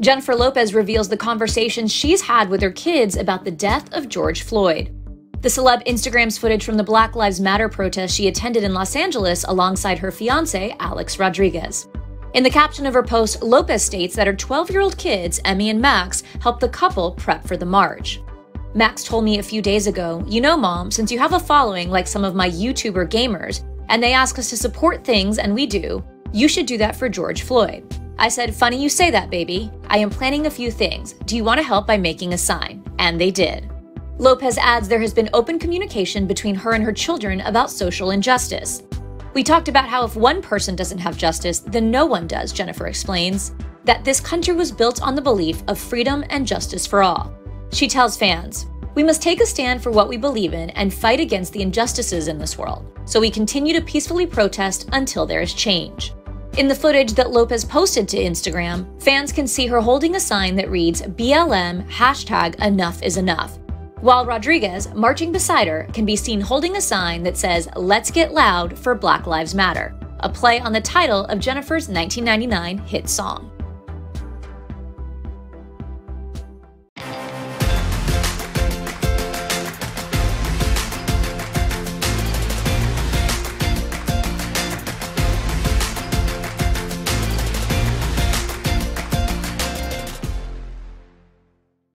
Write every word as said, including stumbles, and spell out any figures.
Jennifer Lopez reveals the conversations she's had with her kids about the death of George Floyd. The celeb Instagrams footage from the Black Lives Matter protest she attended in Los Angeles alongside her fiancé, Alex Rodriguez. In the caption of her post, Lopez states that her twelve-year-old kids, Emmy and Max, helped the couple prep for the march. Max told me a few days ago, "You know, Mom, since you have a following like some of my YouTuber gamers, and they ask us to support things, and we do, you should do that for George Floyd." I said, "Funny you say that, baby. I am planning a few things. Do you want to help by making a sign?" And they did. Lopez adds there has been open communication between her and her children about social injustice. "We talked about how if one person doesn't have justice, then no one does," Jennifer explains, "that this country was built on the belief of freedom and justice for all." She tells fans, "We must take a stand for what we believe in and fight against the injustices in this world, so we continue to peacefully protest until there is change." In the footage that Lopez posted to Instagram, fans can see her holding a sign that reads B L M hashtag enough is enough, while Rodriguez, marching beside her, can be seen holding a sign that says "Let's Get Loud" for Black Lives Matter, a play on the title of Jennifer's nineteen ninety-nine hit song.